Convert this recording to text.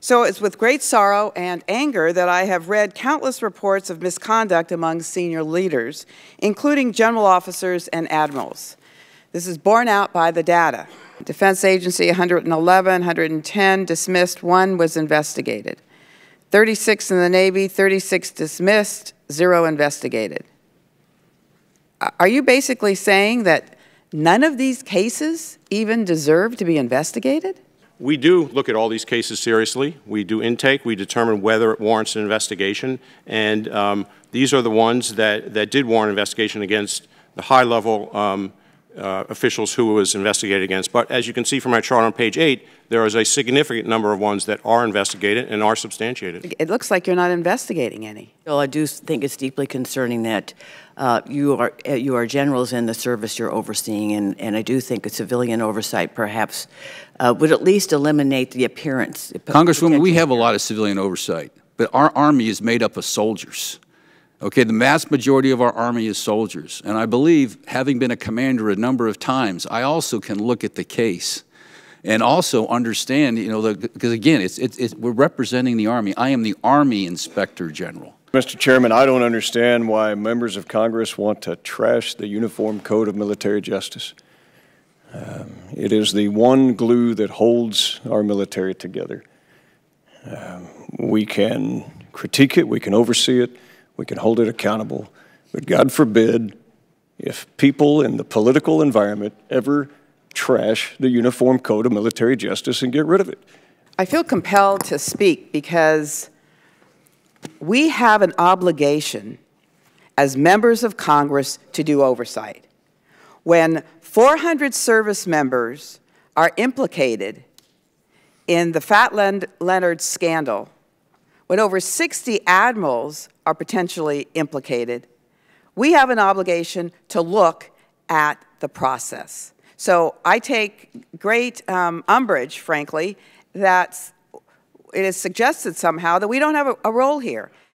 So it's with great sorrow and anger that I have read countless reports of misconduct among senior leaders, including general officers and admirals. This is borne out by the data. Defense Agency 111, 110 dismissed, 1 was investigated. 36 in the Navy, 36 dismissed, 0 investigated. Are you basically saying that none of these cases even deserve to be investigated? We do look at all these cases seriously. We do intake. We determine whether it warrants an investigation. And these are the ones that did warrant investigation against the high-level officials who it was investigated against. But as you can see from my chart on page 8, there is a significant number of ones that are investigated and are substantiated. It looks like you're not investigating any. Well, I do think it's deeply concerning that you are generals in the service you're overseeing, and I do think a civilian oversight perhaps would at least eliminate the appearance. Congresswoman, we have a lot of civilian oversight, but our Army is made up of soldiers. Okay, the vast majority of our Army is soldiers, and I believe, having been a commander a number of times, I also can look at the case and also understand, you know, because again, we're representing the Army. I am the Army Inspector General. Mr. Chairman, I don't understand why members of Congress want to trash the Uniform Code of Military Justice. It is the one glue that holds our military together. We can critique it, we can oversee it, we can hold it accountable, but God forbid if people in the political environment ever trash the Uniform Code of Military Justice and get rid of it. I feel compelled to speak because we have an obligation as members of Congress to do oversight. When 400 service members are implicated in the Fat Leonard scandal, when over 60 admirals are potentially implicated, we have an obligation to look at the process. So I take great umbrage, frankly, that it is suggested somehow that we don't have a role here.